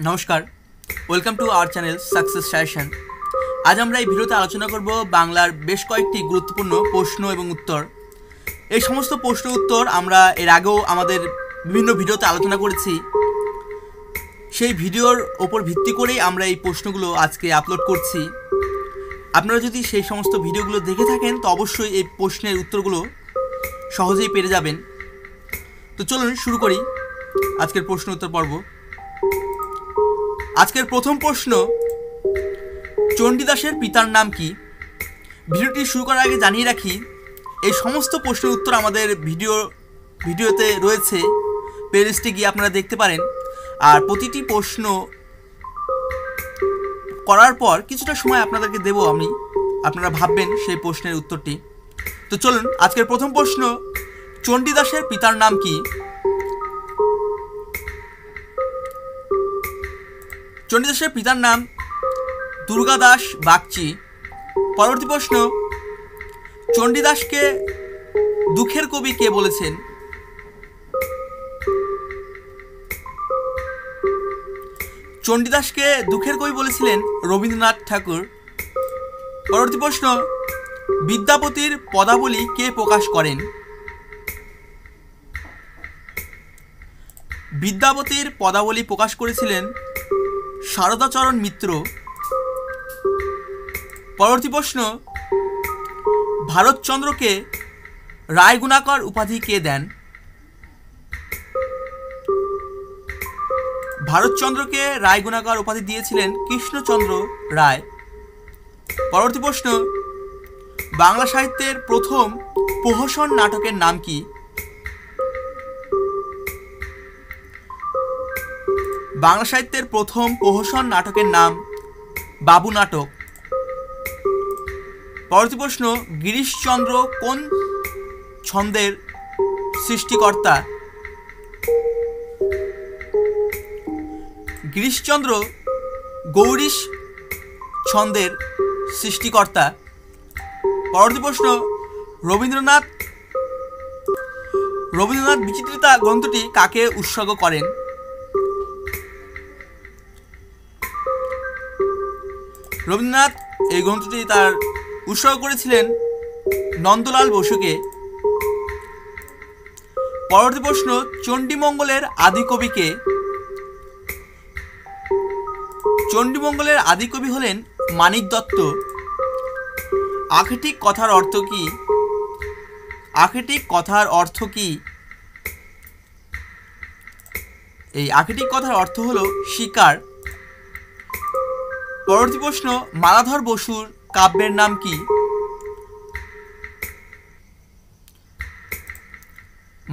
नमस्कार welcome to our channel success session. आज हम भिडियोते आलोचना करब बांगलार बेश कयेकटी गुरुत्वपूर्ण प्रश्न एवं उत्तर। ये समस्त प्रश्न उत्तर आमरा एर आगेओ आमादेर विभिन्न भिडियोते आलोचना करेছি। সেই ভিডিওর ওপর ভিত্তি করেই আমরা এই প্রশ্নগুলো আজকে আপলোড করছি। আপনারা যদি সেই সমস্ত ভিডিওগুলো দেখে থাকেন তো অবশ্যই এই প্রশ্নের উত্তরগুলো সহজেই পেয়ে যাবেন। তো চলুন শুরু করি আজকের প্রশ্ন উত্তর পর্ব। आजकल प्रथम प्रश्न चंडीदासेर पितार नाम कि। भिडियोटी शुरू करार आगे जानिए रखी ये समस्त प्रश्न उत्तर आमादेर भिडियोते रयेछे, प्लेलिस्टे गिये आपनारा देखते पारेन। आर प्रतिटी प्रश्न करार पर किछुटा समय आपनादेरके देब, आमि आपनारा भाबबेन सेई प्रश्नेर उत्तरटी। तो चलुन आजकेर प्रथम प्रश्न चंडीदासेर पितार नाम कि। चंडीदासेर पितार नाम दुर्गादास बागची। परवर्ती प्रश्न चंडीदास के दुखेर कवि के बोलेछेन। चंडीदास के दुखेर कवि बोलेछिलेन रवींद्रनाथ ठाकुर। परवर्ती प्रश्न विद्यापतिर पदावली के प्रकाश करेन। विद्यापतिर पदावली प्रकाश करेछिलेन शारदाचरण मित्र। परवर्ती प्रश्न भारतचंद्र के राय गुणाकर उपाधि के दें। भारतचंद्र के राय गुणाकर उपाधि दिए कृष्णचंद्र राय। परवर्ती प्रश्न बांगला साहित्य प्रथम प्रहसन नाटकेर नाम कि। बांगला साहित्यের प्रथम প্রহসন नाटकेर नाम बाबू नाटक। পরবর্তী प्रश्न गिरीश चंद्र কোন ছন্দের সৃষ্টিকর্তা। गिरीश चंद्र গৌরীশ ছন্দের সৃষ্টিকর্তা। পরবর্তী प्रश्न রবীন্দ্রনাথ বিচিত্রিতা গ্রন্থটি কাকে উৎসর্গ করেন। রবীন্দ্রনাথ এই গ্রন্থটি তার উৎসর্গ করেছিলেন নন্দলাল বসুকে। পরবর্তী প্রশ্ন চণ্ডীমঙ্গলের আদি কবি কে। চণ্ডীমঙ্গলের আদি কবি হলেন মানিক দত্ত। আখেটিক কথার অর্থ কি। আখেটিক কথার অর্থ কি। এই আখেটিক কথার অর্থ হলো শিকার। পরবর্তী প্রশ্ন মালাধর বসুর কাব্যের নাম কি।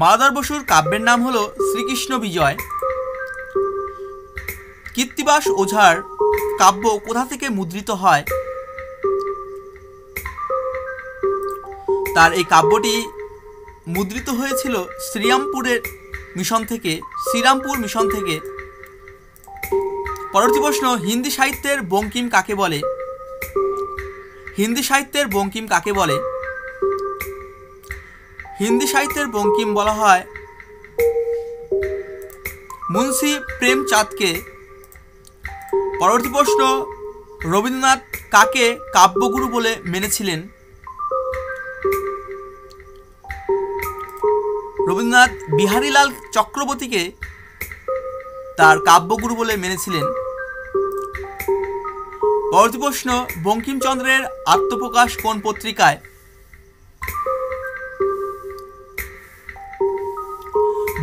মালাধর বসুর কাব্যের নাম হলো শ্রীকৃষ্ণ বিজয়। কীর্তিবাস ওঝার কাব্য কোথা থেকে মুদ্রিত হয়। তার এই কাব্যটি মুদ্রিত হয়েছিল শ্রীরামপুর মিশন থেকে। পরবর্তী প্রশ্ন হিন্দি সাহিত্যের বঙ্কিম কাকে বলে। হিন্দি সাহিত্যের বঙ্কিম কাকে বলে। হিন্দি সাহিত্যের বঙ্কিম বলা হয় মুন্সি প্রেমচাঁদকে। পরবর্তী প্রশ্ন রবীন্দ্রনাথ কাকে কাব্যগুরু বলে মেনেছিলেন। রবীন্দ্রনাথ বিহারীলাল চক্রবর্তীকে তার কাব্যগুরু বলে মেনেছিলেন। পরবর্তী প্রশ্ন বঙ্কিমচন্দ্রের আত্মপ্রকাশ কোন পত্রিকায়।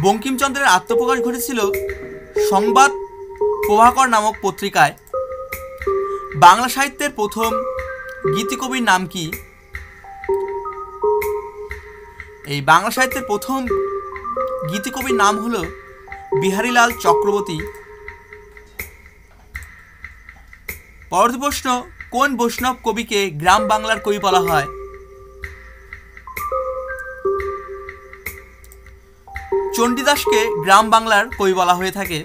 বঙ্কিমচন্দ্রের আত্মপ্রকাশ ঘটেছিল সংবাদ প্রভাকর নামক পত্রিকায়। বাংলা সাহিত্যের প্রথম গীতিকবির নাম কি। এই বাংলা সাহিত্যের প্রথম গীতিকবির নাম হলো বিহারীলাল চক্রবর্তী। পরবর্তী প্রশ্ন কোন বৈষ্ণব কবিকে গ্রাম বাংলার কবি বলা হয়। চণ্ডীদাসকে গ্রাম বাংলার কবি বলা হয়ে থাকে।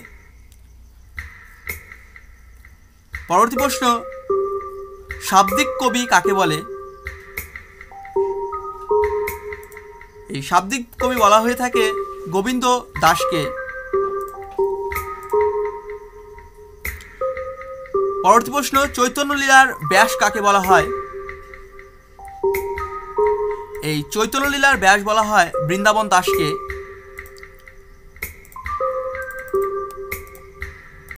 পরবর্তী প্রশ্ন শাব্দিক কবি কাকে বলে। এই শাব্দিক কবি বলা হয়ে থাকে गोविंद दास के। परवर्ती प्रश्न, चैतन्य लीलार व्यास काके बला हय? चैतन्य लीलार व्यास बला हय वृंदावन दास के।